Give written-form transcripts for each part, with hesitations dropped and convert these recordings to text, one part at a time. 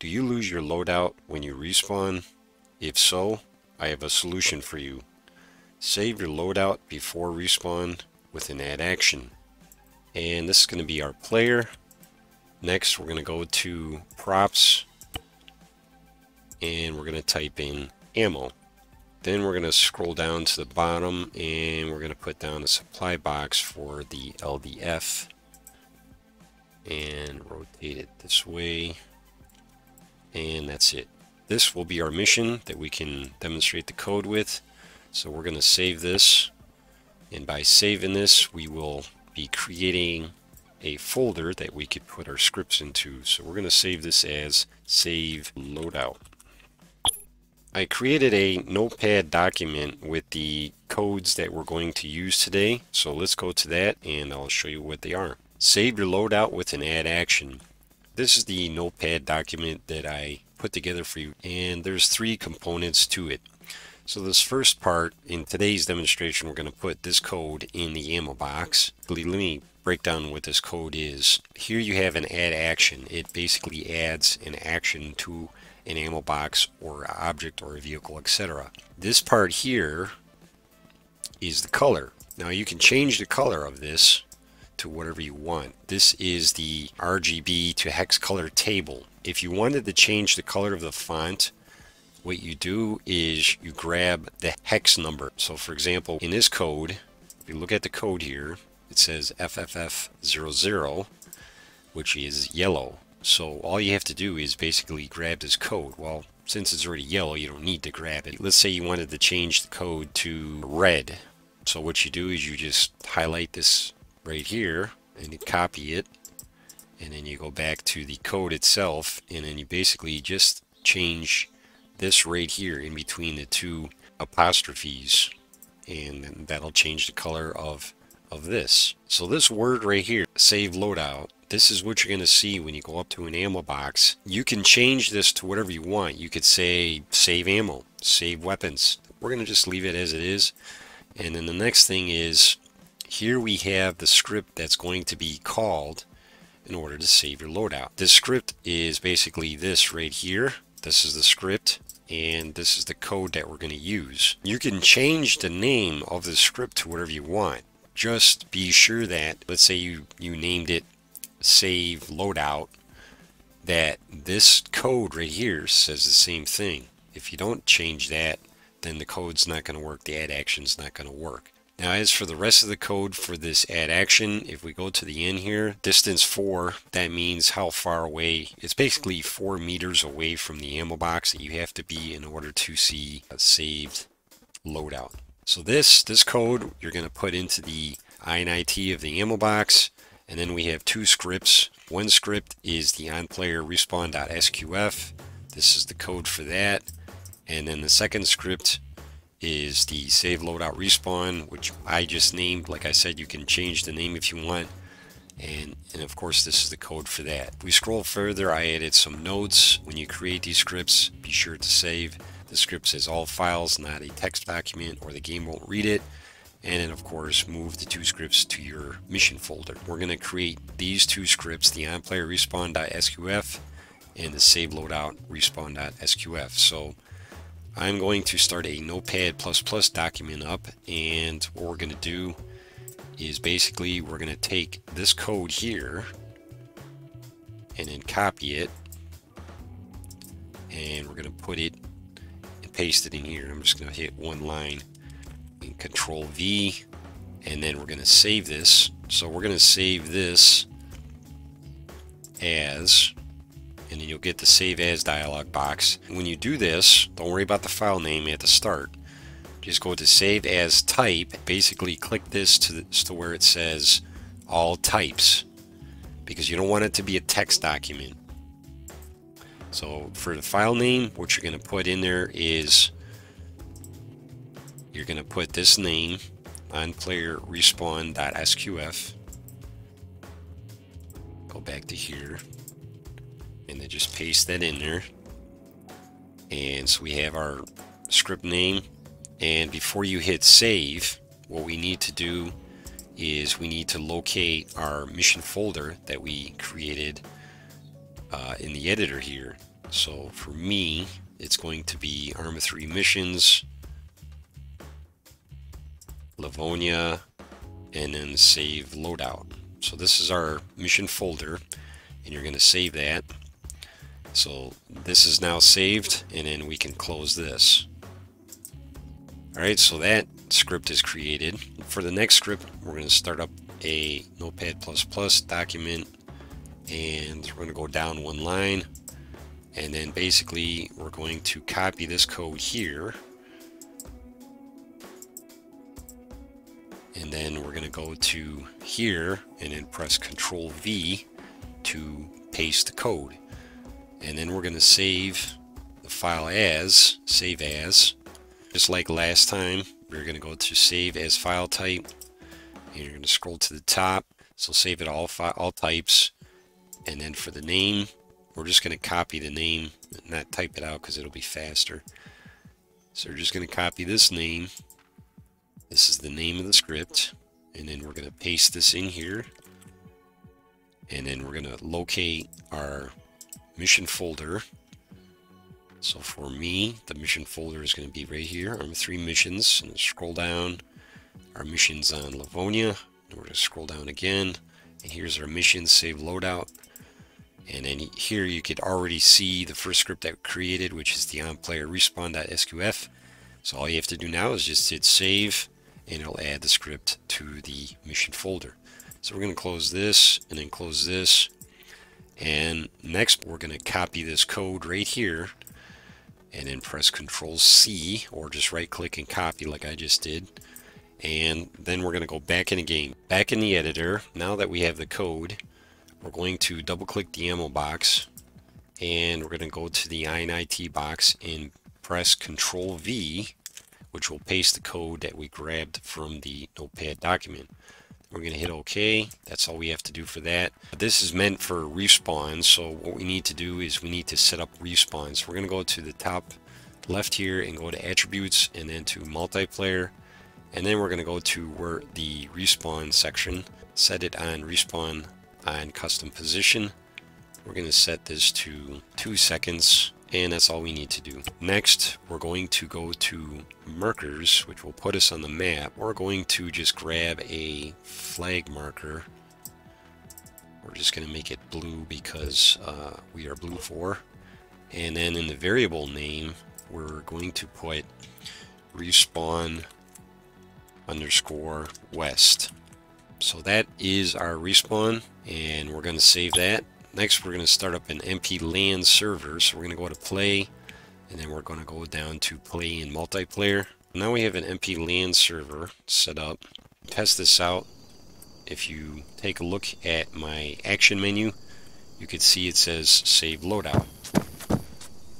Do you lose your loadout when you respawn? If so, I have a solution for you. Save your loadout before respawn with an add action. And this is going to be our player. Next, we're going to go to props and we're going to type in ammo. Then we're going to scroll down to the bottom and we're going to put down a supply box for the LDF and rotate it this way. And that's it. This will be our mission that we can demonstrate the code with. So we're going to save this, and by saving this we will be creating a folder that we could put our scripts into. So we're going to save this as save loadout. I created a Notepad document with the codes that we're going to use today. So let's go to that and I'll show you what they are. Save your loadout with an add action. This is the Notepad document that I put together for you, and there's three components to it. So this first part, in today's demonstration, we're going to put this code in the ammo box. Let me break down what this code is. Here you have an add action. It basically adds an action to an ammo box or an object or a vehicle, etc. This part here is the color. Now you can change the color of this to whatever you want. This is the RGB to hex color table. If you wanted to change the color of the font, what you do is you grab the hex number. So for example, in this code, if you look at the code here, it says FFF00, which is yellow. So all you have to do is basically grab this code. Well, since it's already yellow, you don't need to grab it. Let's say you wanted to change the code to red. So what you do is you just highlight this right here and you copy it, and then you go back to the code itself, and then you basically just change this right here in between the two apostrophes, and that'll change the color of this. So this word right here, save loadout, this is what you're going to see when you go up to an ammo box. You can change this to whatever you want. You could say save ammo, save weapons. We're going to just leave it as it is. And then the next thing is, here we have the script that's going to be called in order to save your loadout. This script is basically this right here. This is the script, and this is the code that we're going to use. You can change the name of the script to whatever you want. Just be sure that, let's say you named it save loadout, that this code right here says the same thing. If you don't change that, then the code's not going to work. The add action's not going to work. Now, as for the rest of the code for this add action, if we go to the end here, distance 4, that means how far away. It's basically 4 meters away from the ammo box that you have to be in order to see a saved loadout. So this code you're going to put into the INIT of the ammo box, and then we have two scripts. One script is the onPlayerRespawn.sqf. This is the code for that. And then the second script is the save loadout respawn, which I just named. Like I said, you can change the name if you want, and of course this is the code for that. If we scroll further, I added some notes. When you create these scripts, be sure to save. The script says all files, not a text document, or the game won't read it. And then of course move the two scripts to your mission folder. We're going to create these two scripts, the onPlayerRespawn.sqf and the save loadout respawn.sqf. So I'm going to start a Notepad++ document up, and what we're going to do is basically we're going to take this code here and then copy it, and we're going to put it and paste it in here. I'm just going to hit one line and Control V, and then we're going to save this. So we're going to save this as, and then you'll get the save as dialog box. When you do this, don't worry about the file name at the start. Just go to save as type. Basically click this to where it says all types, because you don't want it to be a text document. So for the file name, what you're going to put in there is you're going to put this name, onPlayerRespawn.sqf. Go back to here, and then just paste that in there. And so we have our script name, and before you hit save, what we need to do is we need to locate our mission folder that we created in the editor here. So for me, it's going to be Arma 3 missions, Livonia, and then save loadout. So this is our mission folder, and you're going to save that. So this is now saved, and then we can close this. Alright, so that script is created. For the next script, we're going to start up a Notepad++ document, and we're going to go down one line, and then basically we're going to copy this code here, and then we're going to go to here and then press Control V to paste the code, and then we're going to save the file as, save as. Just like last time, we're going to go to save as file type, and you're going to scroll to the top, so save it all types, and then for the name, we're just going to copy the name, not type it out because it'll be faster. So we're just going to copy this name. This is the name of the script, and then we're going to paste this in here, and then we're going to locate our mission folder. So for me, the mission folder is going to be right here, Arma 3 missions, and scroll down, our missions on Livonia, and we're going to scroll down again, and here's our mission, save loadout. And then here you could already see the first script that we created, which is the onPlayerRespawn.sqf. So all you have to do now is just hit save, and it'll add the script to the mission folder. So we're going to close this, and then close this. And next we're going to copy this code right here, and then press Control C, or just right click and copy like I just did. And then we're going to go back in the game, back in the editor. Now that we have the code, we're going to double click the ammo box, and we're going to go to the INIT box and press Control V, which will paste the code that we grabbed from the Notepad document. We're going to hit OK. That's all we have to do for that. This is meant for respawn, so what we need to do is we need to set up respawn. So we're going to go to the top left here and go to attributes, and then to multiplayer, and then we're going to go to where the respawn section, set it on respawn on custom position. We're going to set this to 2 seconds, and that's all we need to do. Next, we're going to go to markers, which will put us on the map. We're going to just grab a flag marker. We're just going to make it blue because we are blue for. And then in the variable name, we're going to put respawn underscore west. So that is our respawn, and we're going to save that. Next, we're going to start up an MP LAN server. So we're going to go to play, and then we're going to go down to play in multiplayer. Now we have an MP LAN server set up. Test this out. If you take a look at my action menu, you can see it says save loadout.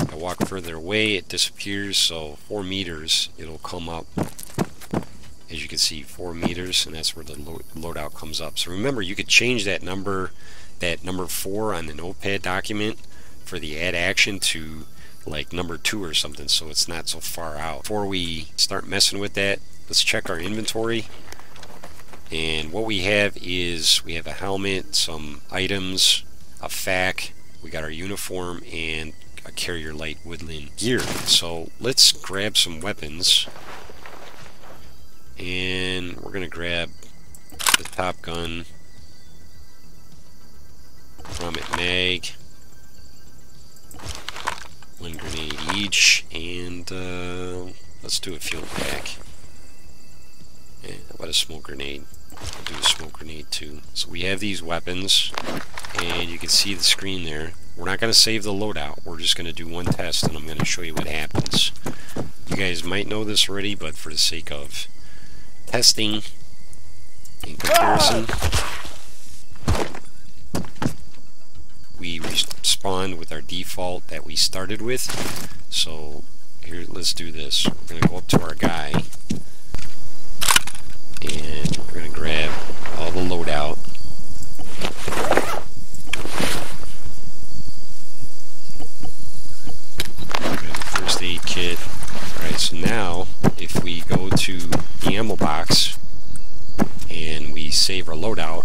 If I walk further away, it disappears. So 4 meters, it'll come up. As you can see, 4 meters, and that's where the loadout comes up. So remember, you could change that number 4 on the Notepad document for the add action to like number 2 or something, so it's not so far out. Before we start messing with that, let's check our inventory. And what we have is we have a helmet, some items, a FAQ, we got our uniform, and a carrier light woodland gear. So let's grab some weapons. And we're going to grab the Top Gun, Grommet Mag, 1 grenade each, and let's do a field pack. Yeah, how about a smoke grenade? I'll do a smoke grenade too. So we have these weapons, and you can see the screen there. We're not going to save the loadout, we're just going to do one test, and I'm going to show you what happens. You guys might know this already, but for the sake of testing in comparison, we respawn with our default that we started with. So here, let's do this. We're going to go up to our guy, and we're going to grab all the loadout, grab the first aid kit. Alright, so now if we go to the ammo box and we save our loadout,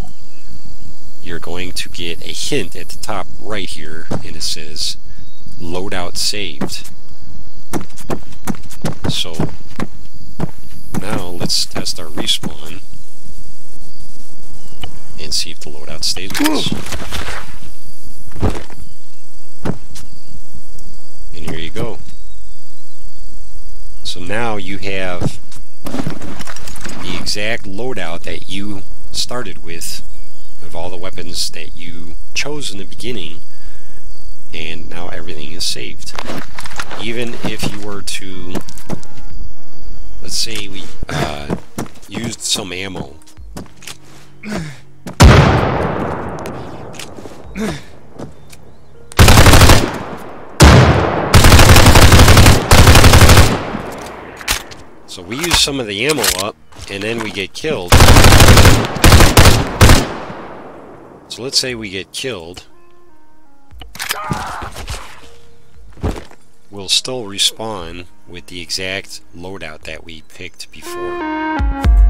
you're going to get a hint at the top right here, and it says loadout saved. So now let's test our respawn and see if the loadout stays with us. And here you go. So now you have the exact loadout that you started with, of all the weapons that you chose in the beginning, and now everything is saved. Even if you were to, let's say we used some ammo, so we use some of the ammo up and then we get killed. So let's say we get killed, we'll still respawn with the exact loadout that we picked before.